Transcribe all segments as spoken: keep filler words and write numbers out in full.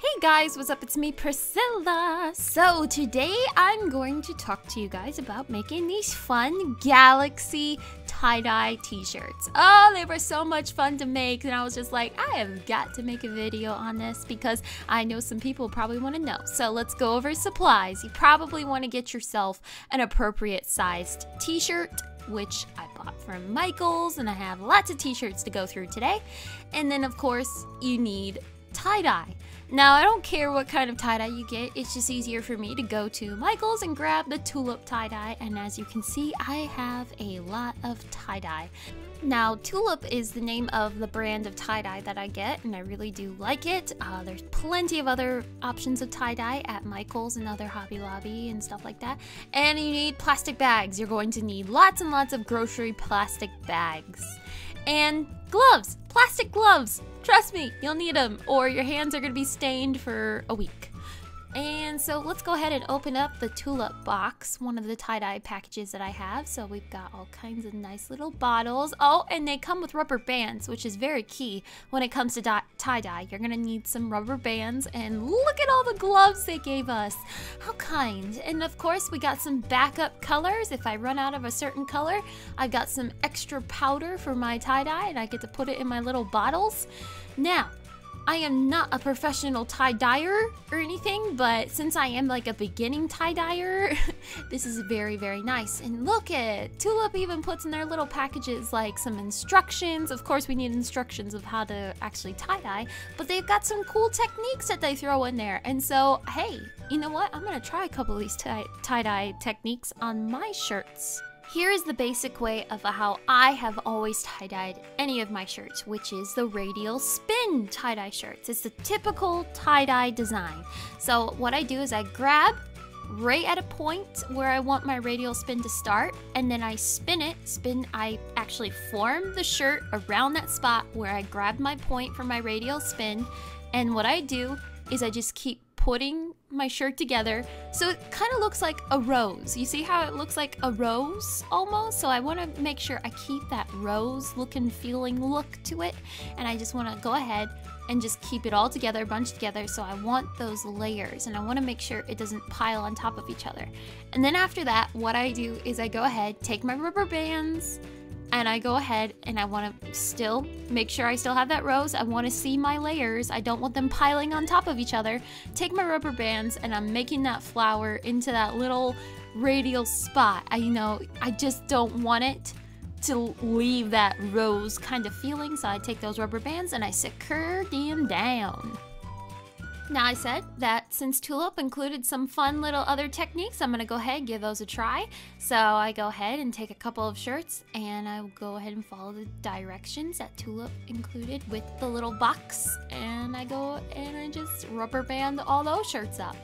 Hey guys, what's up? It's me, Priscilla. So today I'm going to talk to you guys about making these fun galaxy tie-dye t-shirts. Oh, they were so much fun to make, and I was just like, I have got to make a video on this because I know some people probably want to know. So let's go over supplies. You probably want to get yourself an appropriate sized t-shirt, which I bought from Michaels, and I have lots of t-shirts to go through today. And then of course you need tie-dye. Now I don't care what kind of tie-dye you get, it's just easier for me to go to Michaels and grab the Tulip tie-dye, and as you can see I have a lot of tie-dye. Now Tulip is the name of the brand of tie-dye that I get, and I really do like it. Uh, there's plenty of other options of tie-dye at Michaels and other Hobby Lobby and stuff like that. And you need plastic bags. You're going to need lots and lots of grocery plastic bags. And gloves, plastic gloves. Trust me, you'll need them, or your hands are going to be stained for a week. And so let's go ahead and open up the Tulip box, one of the tie-dye packages that I have. So we've got all kinds of nice little bottles. Oh, and they come with rubber bands, which is very key when it comes to tie-dye. You're going to need some rubber bands, and look at all the gloves they gave us. How kind. And of course, we got some backup colors. If I run out of a certain color, I've got some extra powder for my tie-dye, and I get to put it in my little bottles. Now, I am not a professional tie-dyer or anything, but since I am like a beginning tie-dyer, this is very, very nice. And look at, Tulip even puts in their little packages like some instructions. Of course, we need instructions of how to actually tie-dye, but they've got some cool techniques that they throw in there. And so, hey, you know what? I'm gonna try a couple of these tie- tie-dye techniques on my shirts. Here is the basic way of how I have always tie-dyed any of my shirts, which is the radial spin tie-dye shirts. It's the typical tie-dye design. So what I do is I grab right at a point where I want my radial spin to start, and then I spin it. Spin, I actually form the shirt around that spot where I grabbed my point for my radial spin, and what I do is I just keep putting my shirt together, so it kind of looks like a rose. You see how it looks like a rose almost? So I want to make sure I keep that rose looking, feeling look to it, and I just want to go ahead and just keep it all together, bunched together. So I want those layers, and I want to make sure it doesn't pile on top of each other. And then after that, what I do is I go ahead, take my rubber bands, and I go ahead and I want to still make sure I still have that rose. I want to see my layers. I don't want them piling on top of each other. Take my rubber bands, and I'm making that flower into that little radial spot. I you know, I just don't want it to leave that rose kind of feeling. So I take those rubber bands and I secure them down. Now I said that since Tulip included some fun little other techniques, I'm gonna go ahead and give those a try. So I go ahead and take a couple of shirts, and I will go ahead and follow the directions that Tulip included with the little box, and I go and I just rubber band all those shirts up.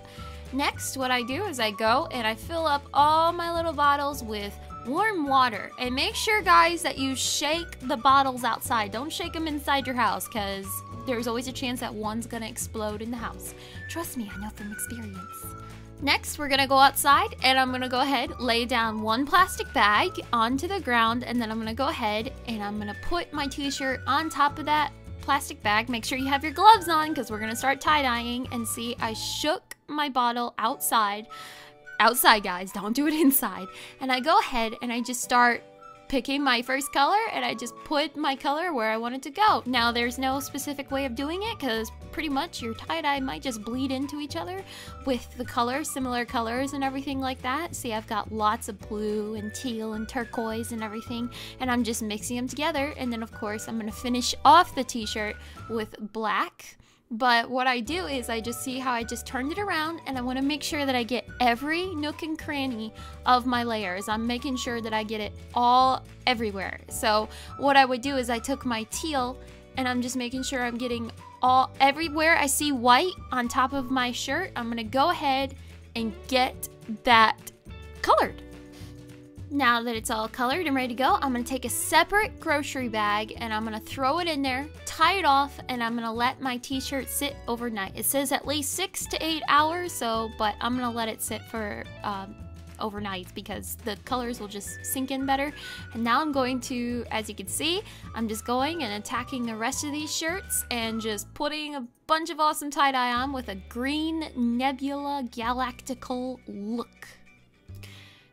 Next, what I do is I go and I fill up all my little bottles with warm water, and make sure guys that you shake the bottles outside. Don't shake them inside your house, because there's always a chance that one's gonna explode in the house. Trust me, I know from experience. Next, we're gonna go outside, and I'm gonna go ahead, lay down one plastic bag onto the ground, and then I'm gonna go ahead and I'm gonna put my t-shirt on top of that plastic bag. Make sure you have your gloves on, because we're gonna start tie-dyeing. And see, I shook my bottle outside. Outside, guys, don't do it inside. And I go ahead and I just start picking my first color, and I just put my color where I want it to go. Now there's no specific way of doing it, because pretty much your tie-dye might just bleed into each other with the colors, similar colors and everything like that. See, I've got lots of blue and teal and turquoise and everything, and I'm just mixing them together. And then of course I'm going to finish off the t-shirt with black. But what I do is I just see how I just turned it around, and I want to make sure that I get every nook and cranny of my layers. I'm making sure that I get it all everywhere. So what I would do is I took my teal, and I'm just making sure I'm getting all everywhere I see white on top of my shirt. I'm going to go ahead and get that colored. Now that it's all colored and ready to go, I'm going to take a separate grocery bag, and I'm going to throw it in there, tie it off, and I'm going to let my t-shirt sit overnight. It says at least six to eight hours, so but I'm going to let it sit for um, overnight because the colors will just sink in better. And now I'm going to, as you can see, I'm just going and attacking the rest of these shirts and just putting a bunch of awesome tie-dye on with a green nebula galactical look.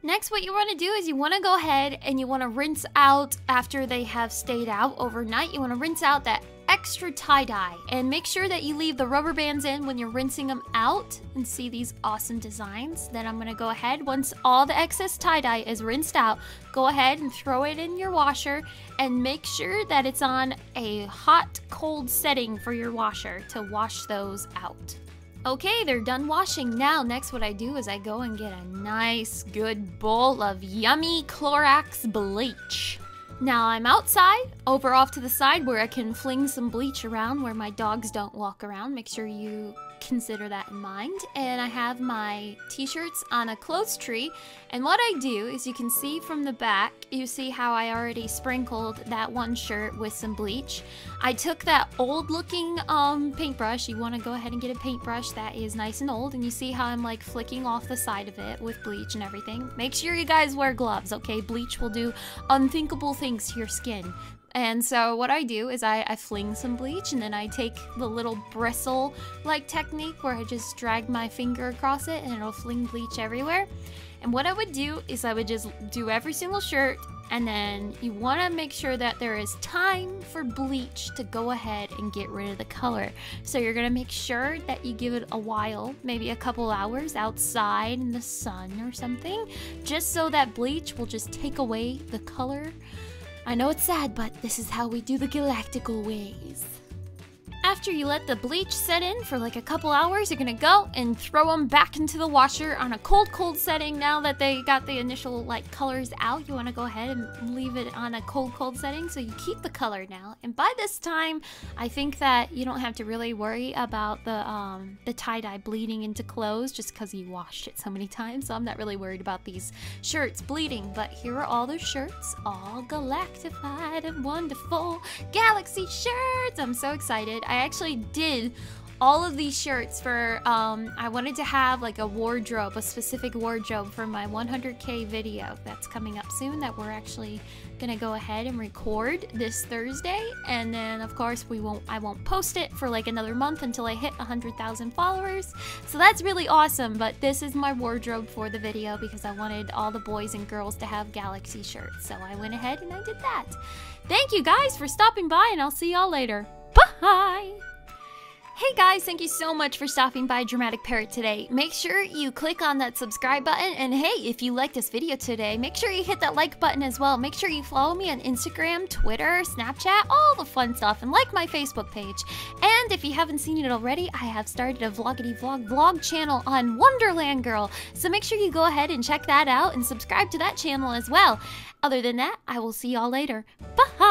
Next, what you want to do is you want to go ahead and you want to rinse out after they have stayed out overnight. You want to rinse out that extra tie-dye and make sure that you leave the rubber bands in when you're rinsing them out, and see these awesome designs. Then I'm gonna go ahead, once all the excess tie-dye is rinsed out, go ahead and throw it in your washer and make sure that it's on a hot cold setting for your washer to wash those out. Okay, they're done washing. Now next what I do is I go and get a nice good bowl of yummy Clorox bleach. Now I'm outside, over off to the side where I can fling some bleach around where my dogs don't walk around. Make sure you consider that in mind. And I have my t-shirts on a clothes tree. And what I do is you can see from the back, you see how I already sprinkled that one shirt with some bleach. I took that old looking um, paintbrush. You want to go ahead and get a paintbrush that is nice and old. And you see how I'm like flicking off the side of it with bleach and everything. Make sure you guys wear gloves, okay? Bleach will do unthinkable things to your skin. And so what I do is I, I fling some bleach, and then I take the little bristle like technique where I just drag my finger across it and it'll fling bleach everywhere. And what I would do is I would just do every single shirt, and then you want to make sure that there is time for bleach to go ahead and get rid of the color. So you're going to make sure that you give it a while, maybe a couple hours outside in the sun or something, just so that bleach will just take away the color. I know it's sad, but this is how we do the galactical ways. After you let the bleach set in for like a couple hours, you're gonna go and throw them back into the washer on a cold, cold setting. Now that they got the initial like colors out, you wanna go ahead and leave it on a cold, cold setting so you keep the color now. And by this time, I think that you don't have to really worry about the um, the tie-dye bleeding into clothes just because you washed it so many times. So I'm not really worried about these shirts bleeding, but here are all the shirts, all galactified and wonderful galaxy shirts. I'm so excited. I actually did all of these shirts for, um, I wanted to have like a wardrobe, a specific wardrobe for my one hundred K video that's coming up soon that we're actually gonna go ahead and record this Thursday. And then of course we won't, I won't post it for like another month until I hit one hundred thousand followers. So that's really awesome, but this is my wardrobe for the video because I wanted all the boys and girls to have galaxy shirts. So I went ahead and I did that. Thank you guys for stopping by, and I'll see y'all later. Bye! Hey guys, thank you so much for stopping by Dramatic Parrot today. Make sure you click on that subscribe button, and hey, if you liked this video today, make sure you hit that like button as well. Make sure you follow me on Instagram, Twitter, Snapchat, all the fun stuff, and like my Facebook page. And if you haven't seen it already, I have started a vloggity vlog vlog channel on Wonderland Girl, so make sure you go ahead and check that out and subscribe to that channel as well. Other than that, I will see y'all later. Bye!